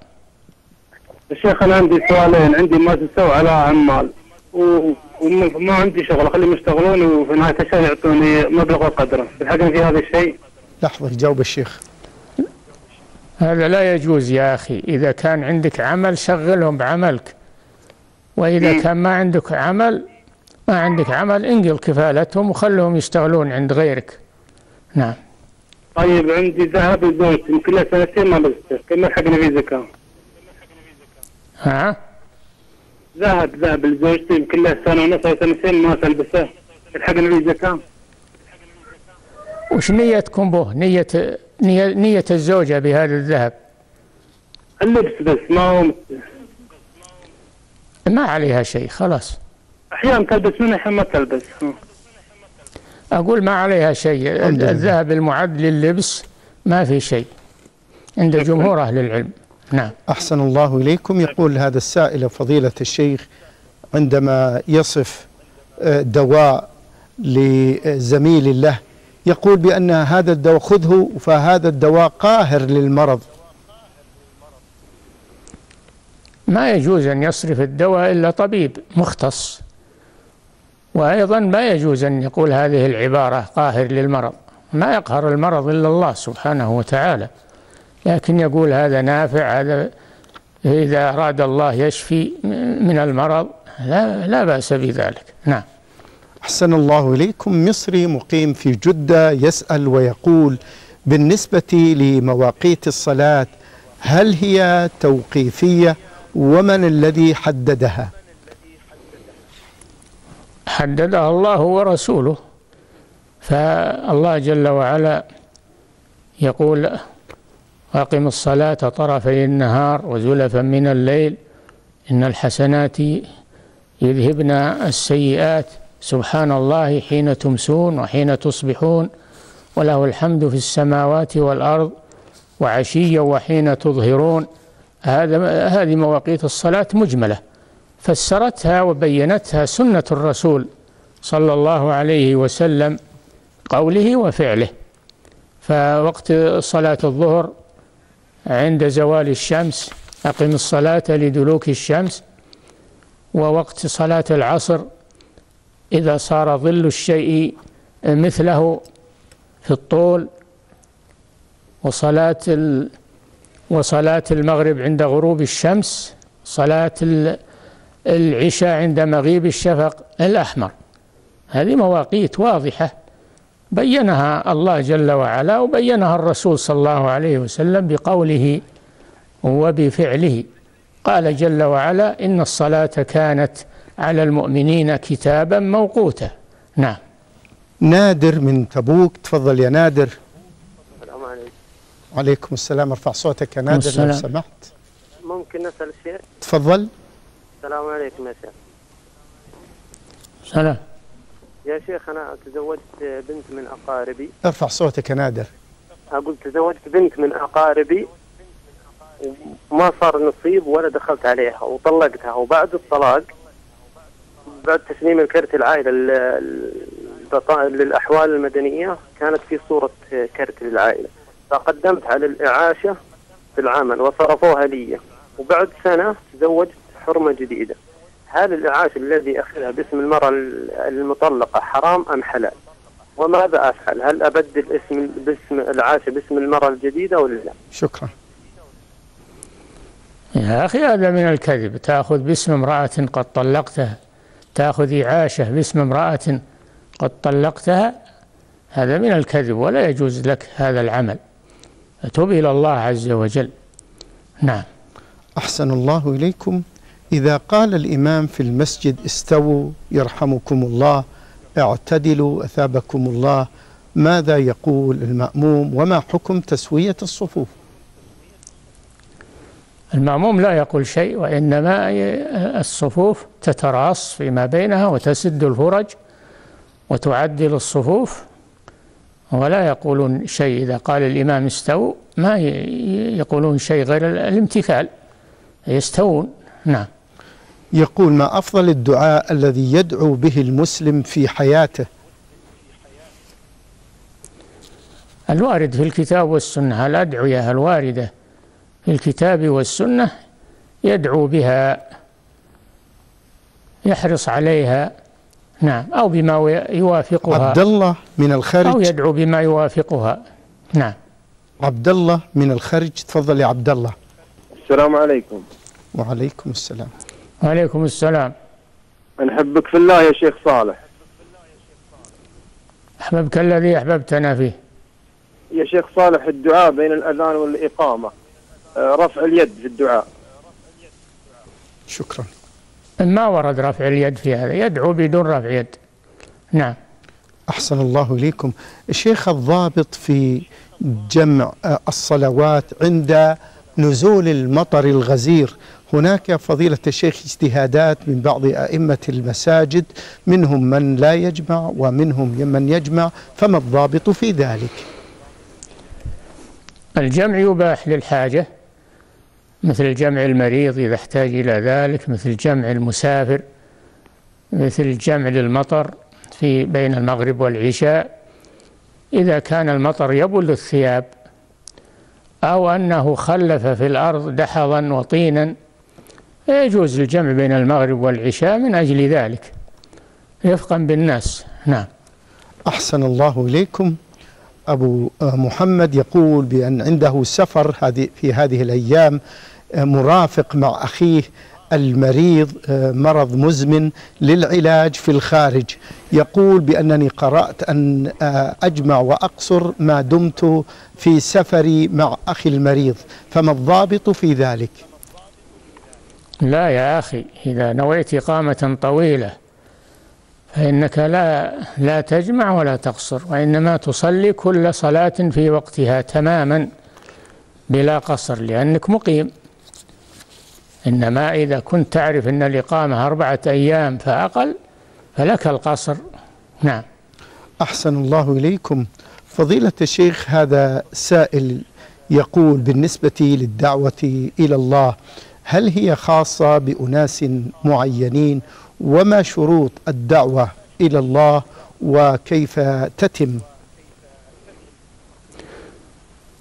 الشيخ انا عندي سؤالين، عندي ما تستوى على عمال وما عندي شغل، اخليهم يشتغلون وفي نهايه الشهر يعطوني مبلغ وقدره، الحكم في هذا الشيء؟ لحظه جاوب الشيخ. هذا لا يجوز يا اخي، اذا كان عندك عمل شغلهم بعملك، واذا م. كان ما عندك عمل ما عندك عمل انقل كفالتهم وخلهم يشتغلون عند غيرك. نعم. طيب عندي ذهب البنت يمكن له سنتين ما لبسته، كم لحقنا في زكاه. ها؟ ذهب ذهب لزوجتي يمكن له سنه ونص او سنتين ما تلبسه، الحقنا في زكاه. وش نيتكم به؟ نية نية نية الزوجة بهذا الذهب؟ اللبس بس ما هو ما عليها شيء خلاص. أحيانا تلبس منه أحيانا ما تلبس. أقول ما عليها شيء، الذهب المعد لللبس ما في شيء عند جمهور أهل العلم. نعم. أحسن الله إليكم. يقول هذا السائل فضيلة الشيخ عندما يصف دواء لزميل له يقول بأن هذا الدواء خذه فهذا الدواء قاهر للمرض. ما يجوز أن يصرف الدواء إلا طبيب مختص، وأيضا ما يجوز أن يقول هذه العبارة قاهر للمرض، ما يقهر المرض إلا الله سبحانه وتعالى، لكن يقول هذا نافع، هذا إذا أراد الله يشفي من المرض، لا, لا بأس بذلك. نعم. أحسن الله إليكم. مصري مقيم في جدة يسأل ويقول بالنسبة لمواقيت الصلاة هل هي توقيفية ومن الذي حددها؟ حددها الله ورسوله، فالله جل وعلا يقول أقم الصلاة طرفي النهار وزلفا من الليل إن الحسنات يذهبن السيئات سبحان الله حين تمسون وحين تصبحون وله الحمد في السماوات والأرض وعشيا وحين تظهرون. هذا هذه مواقيت الصلاة مجملة، فسرتها وبينتها سنة الرسول صلى الله عليه وسلم قوله وفعله. فوقت صلاة الظهر عند زوال الشمس أقم الصلاة لدلوك الشمس، ووقت صلاة العصر إذا صار ظل الشيء مثله في الطول، وصلاة ال وصلاة المغرب عند غروب الشمس، صلاة العشاء عند مغيب الشفق الأحمر. هذه مواقيت واضحة بينها الله جل وعلا وبينها الرسول صلى الله عليه وسلم بقوله وبفعله. قال جل وعلا إن الصلاة كانت على المؤمنين كتابا موقوتا. نعم. نادر من تبوك، تفضل يا نادر. السلام عليكم. وعليكم السلام. ارفع صوتك يا نادر لو سمحت. ممكن نسأل الشيخ؟ تفضل. السلام عليكم يا شيخ. سلام يا شيخ. أنا تزوجت بنت من أقاربي. ارفع صوتك يا نادر. أقول تزوجت بنت من أقاربي وما صار نصيب ولا دخلت عليها وطلقتها، وبعد الطلاق بعد تسليم كرت العائلة للأحوال المدنية كانت في صورة كرت للعائلة، فقدمت على الإعاشة في العمل وصرفوها لي، وبعد سنة تزوجت حرمة جديدة. هل الإعاشة الذي أخذها باسم المرأة المطلقة حرام أم حلال؟ وماذا أفعل؟ هل أبدل اسم باسم الإعاشة باسم المرأة الجديدة ولا لا؟ شكرا. يا أخي هذا من الكذب، تأخذ باسم امرأة قد طلقتها، تأخذ إعاشة باسم امرأة قد طلقتها، هذا من الكذب ولا يجوز لك هذا العمل. أتوب إلى الله عز وجل. نعم. أحسن الله إليكم. إذا قال الإمام في المسجد استووا يرحمكم الله، اعتدلوا أثابكم الله، ماذا يقول المأموم وما حكم تسوية الصفوف؟ المأموم لا يقول شيء، وإنما الصفوف تتراص فيما بينها وتسد الفرج وتعدل الصفوف، ولا يقولون شيء. إذا قال الإمام استووا ما يقولون شيء غير الامتثال، يستوون. نعم. يقول ما أفضل الدعاء الذي يدعو به المسلم في حياته؟ الوارد في الكتاب والسنة، الأدعية الواردة في الكتاب والسنة يدعو بها، يحرص عليها. نعم. أو بما يوافقها. عبد الله من الخارج. أو يدعو بما يوافقها. نعم. عبد الله من الخارج، تفضل يا عبد الله. السلام عليكم. وعليكم السلام. وعليكم السلام. نحبك في الله يا شيخ صالح. أحببك الذي أحببتنا فيه. يا شيخ صالح الدعاء بين الأذان والإقامة، رفع اليد في الدعاء. شكرا. ما ورد رفع اليد في هذا، يدعو بدون رفع يد. نعم. أحسن الله إليكم. الشيخ الضابط في جمع الصلوات عند نزول المطر الغزير، هناك فضيلة الشيخ اجتهادات من بعض أئمة المساجد، منهم من لا يجمع ومنهم من يجمع، فما الضابط في ذلك؟ الجمع يباح للحاجة، مثل جمع المريض إذا احتاج إلى ذلك، مثل جمع المسافر، مثل جمع للمطر في بين المغرب والعشاء إذا كان المطر يبل الثياب أو أنه خلف في الأرض دحضا وطينا، يجوز الجمع بين المغرب والعشاء من أجل ذلك رفقا بالناس. نعم. أحسن الله إليكم. أبو محمد يقول بأن عنده سفر في هذه الأيام مرافق مع أخيه المريض، مرض مزمن، للعلاج في الخارج، يقول بأنني قرأت أن أجمع وأقصر ما دمت في سفري مع أخي المريض، فما الضابط في ذلك؟ لا يا أخي، إذا نويت إقامة طويلة فإنك لا لا تجمع ولا تقصر، وإنما تصلي كل صلاة في وقتها تماما بلا قصر لأنك مقيم. إنما إذا كنت تعرف أن الإقامة أربعة أيام فأقل فلك القصر. نعم. أحسن الله إليكم. فضيلة الشيخ، هذا سائل يقول بالنسبة للدعوة إلى الله، هل هي خاصة بأناس معينين؟ وما شروط الدعوة إلى الله وكيف تتم؟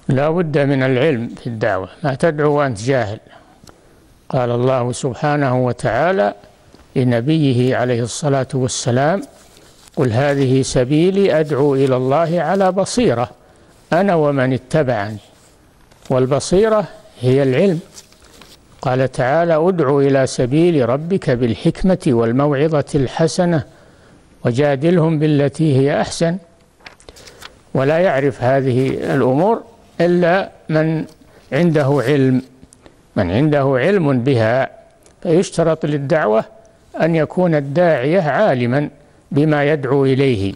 لا بد من العلم في الدعوة، ما تدعو وأنت جاهل. قال الله سبحانه وتعالى لنبيه عليه الصلاة والسلام: قل هذه سبيلي أدعو إلى الله على بصيرة أنا ومن اتبعني. والبصيرة هي العلم. قال تعالى: ادعو إلى سبيل ربك بالحكمة والموعظة الحسنة وجادلهم بالتي هي أحسن. ولا يعرف هذه الأمور إلا من عنده علم، من عنده علم بها. فيشترط للدعوة أن يكون الداعية عالما بما يدعو إليه.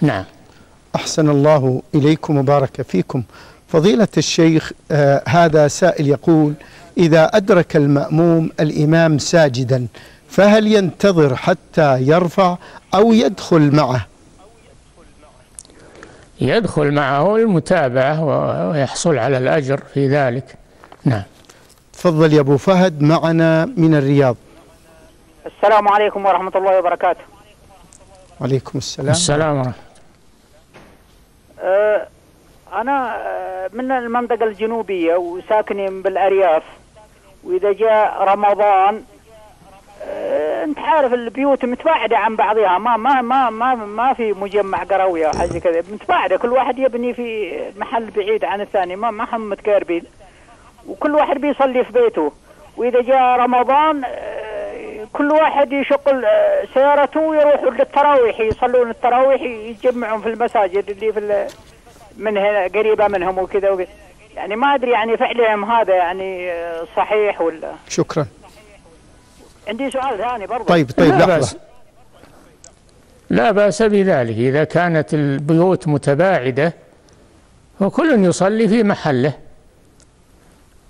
نعم. أحسن الله إليكم وبارك فيكم. فضيلة الشيخ، آه هذا سائل يقول: إذا أدرك المأموم الإمام ساجدا فهل ينتظر حتى يرفع أو يدخل معه؟ يدخل معه المتابعة ويحصل على الأجر في ذلك. نعم. تفضل يا أبو فهد معنا من الرياض. السلام عليكم ورحمة الله وبركاته. وعليكم السلام. السلام ورحمة الله. أنا من المنطقة الجنوبية وساكن بالأرياف، وإذا جاء رمضان أنت عارف البيوت متباعدة عن بعضها، ما ما ما ما, ما في مجمع قروية أو حاجة كذا، متباعدة، كل واحد يبني في محل بعيد عن الثاني، ما ما هم متقاربين، وكل واحد بيصلي في بيته. وإذا جاء رمضان كل واحد يشغل سيارته ويروحوا للتراويح، يصلون التراويح يجمعون في المساجد اللي في من هنا قريبة منهم وكذا وكذا. يعني ما أدري يعني فعلهم هذا يعني صحيح ولا؟ شكرا. عندي سؤال ثاني برضه. طيب طيب لا بأس. لا بأس بذلك إذا كانت البيوت متباعدة وكل يصلي في محله.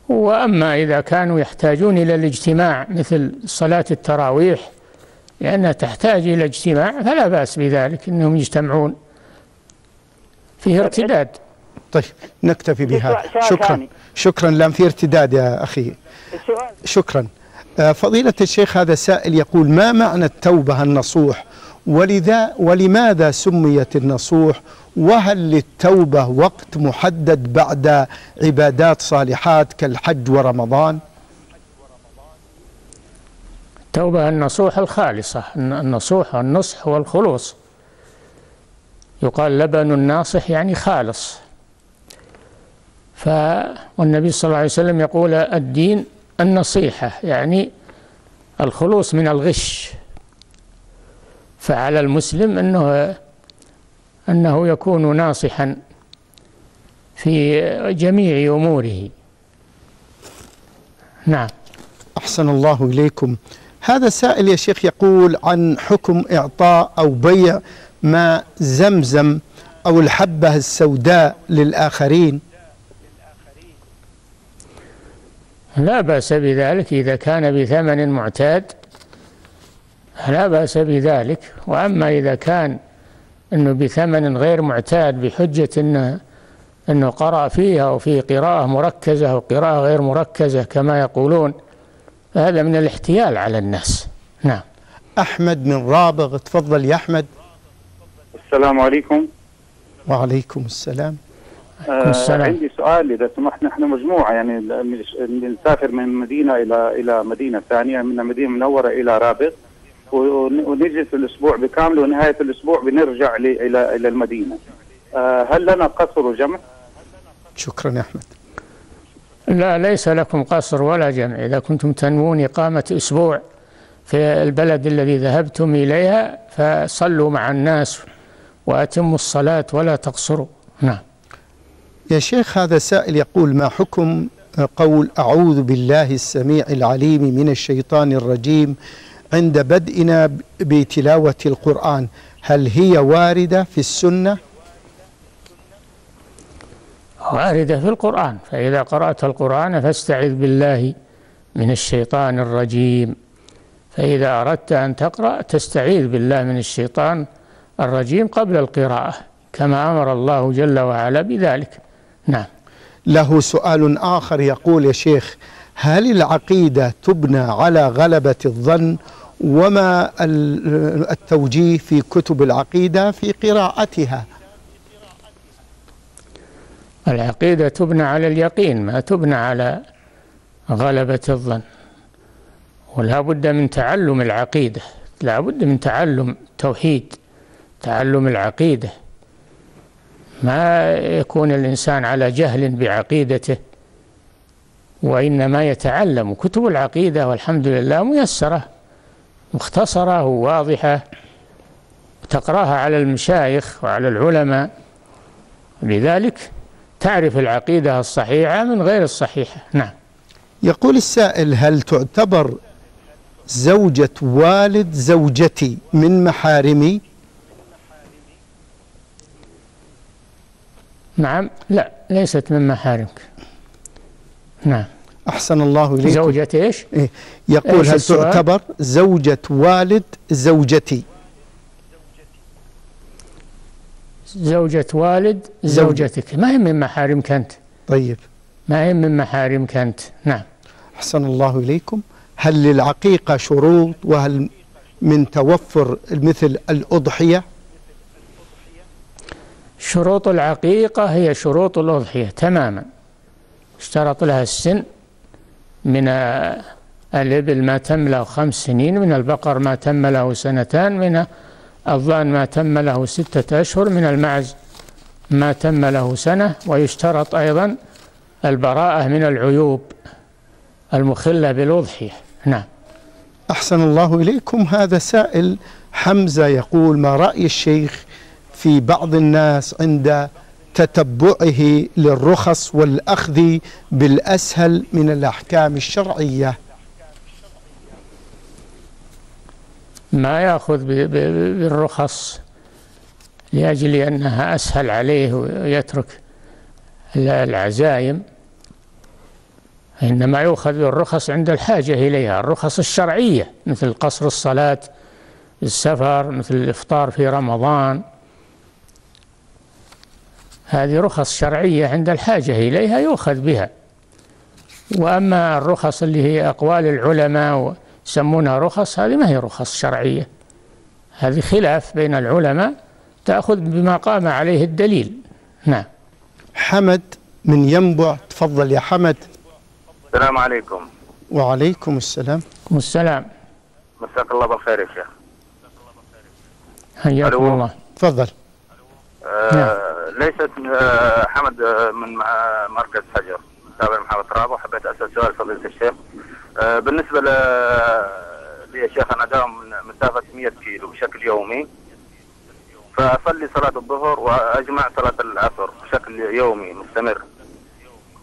وأما إذا كانوا يحتاجون إلى الاجتماع مثل صلاة التراويح لأنها تحتاج إلى اجتماع، فلا بأس بذلك أنهم يجتمعون، فيه ارتداد. طيب نكتفي بهذا. شكرا شكرا، لأن في ارتداد يا أخي. شكرا. فضيلة الشيخ، هذا سائل يقول: ما معنى التوبة النصوح، ولذا ولماذا سميت النصوح، وهل للتوبة وقت محدد بعد عبادات صالحات كالحج ورمضان؟ التوبة النصوح الخالصة، النصوح والنصح والخلوص، يقال لبن الناصح يعني خالص. فالنبي صلى الله عليه وسلم يقول: الدين النصيحة، يعني الخلوص من الغش. فعلى المسلم أنه أنه يكون ناصحا في جميع أموره. نعم. أحسن الله إليكم. هذا سائل يا شيخ يقول عن حكم إعطاء أو بيع ما زمزم أو الحبة السوداء للآخرين. لا بأس بذلك إذا كان بثمن معتاد، لا بأس بذلك. وأما إذا كان أنه بثمن غير معتاد بحجة أنه, إنه قرأ فيها وفي قراءة مركزة وقراءة غير مركزة كما يقولون، هذا من الاحتيال على الناس. نعم. أحمد من رابغ، تفضل يا أحمد. السلام عليكم. وعليكم السلام. آه السلام. عندي سؤال إذا سمحت. نحن مجموعة يعني نسافر من مدينة إلى إلى مدينة ثانية، من المدينة المنورة إلى رابغ، ونجلس الأسبوع بكامل، ونهاية الأسبوع بنرجع إلى إلى المدينة. آه هل لنا قصر وجمع؟ شكرا يا أحمد. لا، ليس لكم قصر ولا جمع. إذا كنتم تنوون إقامة أسبوع في البلد الذي ذهبتم إليها فصلوا مع الناس وأتموا الصلاة ولا تقصروا. نعم. يا شيخ هذا سائل يقول ما حكم قول أعوذ بالله السميع العليم من الشيطان الرجيم عند بدئنا بتلاوة القرآن، هل هي واردة في السنة؟ واردة في القرآن، فإذا قرأت القرآن فاستعذ بالله من الشيطان الرجيم. فإذا أردت أن تقرأ تستعيذ بالله من الشيطان الرجيم قبل القراءة كما أمر الله جل وعلا بذلك. نعم. له سؤال آخر يقول يا شيخ هل العقيدة تبنى على غلبة الظن وما التوجيه في كتب العقيدة في قراءتها؟ العقيدة تبنى على اليقين، ما تبنى على غلبة الظن. ولا بد من تعلم العقيدة، لا بد من تعلم التوحيد، تعلم العقيدة. ما يكون الإنسان على جهل بعقيدته، وإنما يتعلم. كتب العقيدة والحمد لله ميسرة مختصرة وواضحة، تقراها على المشايخ وعلى العلماء، لذلك تعرف العقيدة الصحيحة من غير الصحيحة. نعم. يقول السائل هل تعتبر زوجة والد زوجتي من محارمي؟ نعم. لا، ليست من محارمك. نعم. أحسن الله إليك. زوجة إيش؟ إيه؟ يقول إيش هل السؤال؟ تعتبر زوجة والد زوجتي. زوجة والد زوجتك، ما هي من محارمك أنت. طيب. ما هي من محارمك أنت. نعم. أحسن الله إليكم. هل للعقيقة شروط، وهل من توفر مثل الأضحية؟ شروط العقيقة هي شروط الأضحية تماما، اشترط لها السن من الإبل ما تم له خمس سنين، من البقر ما تم له سنتان، من الضان ما تم له ستة أشهر، من المعز ما تم له سنة. ويشترط أيضا البراءة من العيوب المخلة بالأضحية. نعم. أحسن الله إليكم. هذا سائل حمزة يقول ما رأي الشيخ في بعض الناس عند تتبعه للرخص والأخذ بالأسهل من الأحكام الشرعية؟ ما يأخذ بالرخص لأجل أنها أسهل عليه ويترك العزائم، إنما يؤخذ بالرخص عند الحاجة إليها، الرخص الشرعية مثل قصر الصلاة، السفر، مثل الإفطار في رمضان، هذه رخص شرعية عند الحاجة إليها يؤخذ بها. وأما الرخص اللي هي أقوال العلماء يسمونها رخص، هذه ما هي رخص شرعية، هذه خلاف بين العلماء، تأخذ بما قام عليه الدليل. نعم. حمد من ينبع، تفضل يا حمد. السلام عليكم. وعليكم السلام. والسلام. مساك الله بالخير يا شيخ. حياكم الله. تفضل. أه نعم. ليست أه حمد من مركز حجر تابع محافظة رابغ. حبيت اسال سؤال فضيلة الشيخ. أه بالنسبه ل يا شيخ انا اداوم مسافه مئة كيلو بشكل يومي، فأصلي صلاة الظهر وأجمع صلاة العصر بشكل يومي مستمر.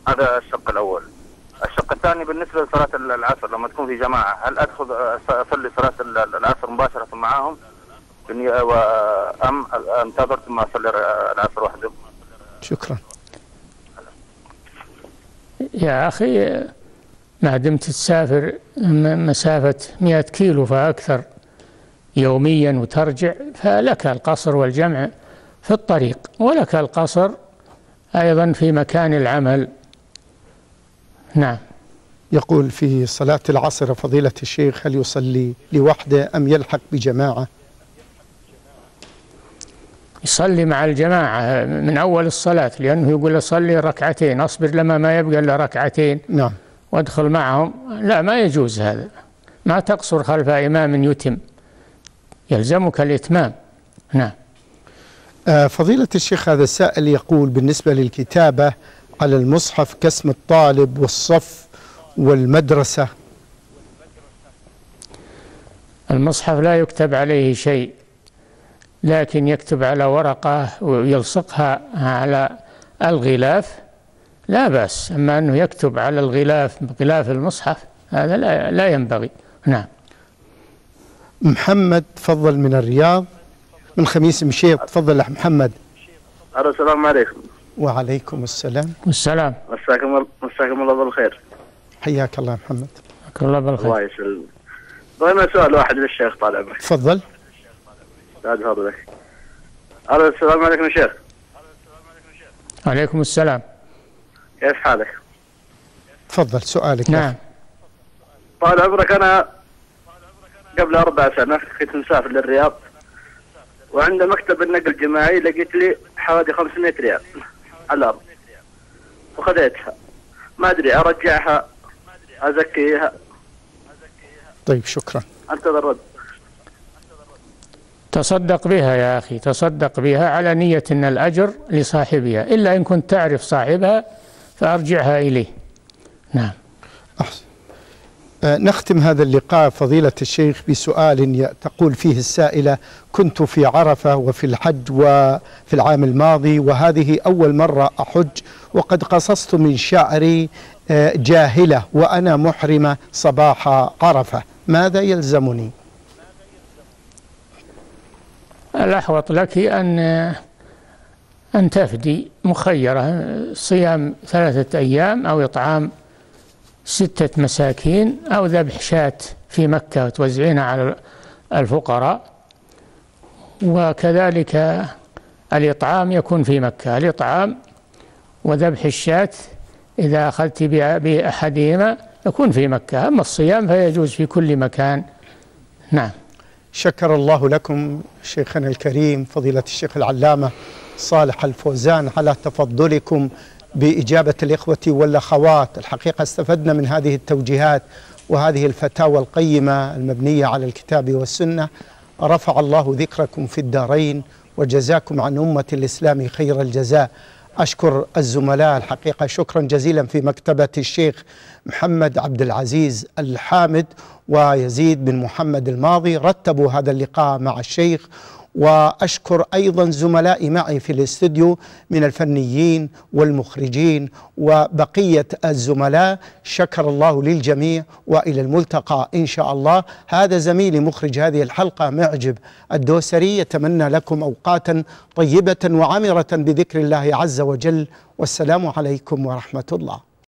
هذا الشق الأول. الشق الثاني بالنسبة لصلاة العصر لما تكون في جماعة، هل أدخل أصلي صلاة العصر مباشرة معهم أم أنتظر ثم أصلي العصر وحده؟ شكرا. يا أخي ما دمت تسافر مسافة مئة كيلو فأكثر يوميا وترجع فلك القصر والجمع في الطريق، ولك القصر أيضا في مكان العمل. نعم. يقول في صلاة العصر فضيلة الشيخ هل يصلي لوحده أم يلحق بجماعة؟ يصلي مع الجماعة من أول الصلاة، لأنه يقول صلي ركعتين أصبر لما ما يبقى إلا ركعتين. نعم. وادخل معهم، لا ما يجوز هذا، ما تقصر خلف إمام يتم، يلزمك الإتمام. نعم. فضيلة الشيخ هذا السائل يقول بالنسبة للكتابة على المصحف كاسم الطالب والصف والمدرسة. المصحف لا يكتب عليه شيء، لكن يكتب على ورقة ويلصقها على الغلاف لا بأس، أما أنه يكتب على الغلاف غلاف المصحف هذا لا, لا ينبغي. نعم. محمد تفضل من الرياض، من خميس مشيط. تفضل يا محمد. السلام عليكم. وعليكم السلام. والسلام. مساكم مساكم الله بالخير. حياك الله محمد. حياك الله بالخير. الله يسلمك. طيب سؤال واحد للشيخ طال عمرك. تفضل. لا تفضل. السلام عليكم يا شيخ. عليكم السلام. كيف حالك؟ تفضل سؤالك. نعم. طال عمرك أنا قبل أربع سنة كنت مسافر للرياض، وعند مكتب النقل الجماعي لقيت لي حوالي خمسمئة ريال على الأرض وخذيتها، ما أدري أرجعها أزكيها. طيب شكرا. أنتظر رد. تصدق بها يا أخي، تصدق بها على نية أن الأجر لصاحبها، إلا إن كنت تعرف صاحبها فأرجعها إليه. نعم. أحسن. نختم هذا اللقاء فضيلة الشيخ بسؤال تقول فيه السائلة: كنت في عرفة وفي الحج وفي العام الماضي، وهذه أول مرة أحج، وقد قصصت من شعري جاهلة وأنا محرمة صباح عرفة، ماذا يلزمني؟ الأحوط لك أن أن تفدي مخيرة، صيام ثلاثة أيام أو إطعام ستة مساكين أو ذبح شاة في مكة وتوزعينها على الفقراء، وكذلك الإطعام يكون في مكة، الإطعام وذبح الشاة إذا أخذت بأحدهما يكون في مكة، أما الصيام فيجوز في كل مكان. نعم. شكر الله لكم شيخنا الكريم فضيلة الشيخ العلامة صالح الفوزان على تفضلكم بإجابة الإخوة والأخوات. الحقيقة استفدنا من هذه التوجيهات وهذه الفتاوى القيمة المبنية على الكتاب والسنة. رفع الله ذكركم في الدارين وجزاكم عن أمة الإسلام خير الجزاء. أشكر الزملاء الحقيقة شكرا جزيلا في مكتبة الشيخ محمد عبد العزيز الحامد ويزيد بن محمد الماضي، رتبوا هذا اللقاء مع الشيخ. وأشكر أيضا زملائي معي في الاستديو من الفنيين والمخرجين وبقية الزملاء. شكر الله للجميع وإلى الملتقى إن شاء الله. هذا زميلي مخرج هذه الحلقة معجب الدوسري، يتمنى لكم أوقاتا طيبة وعامرة بذكر الله عز وجل، والسلام عليكم ورحمة الله.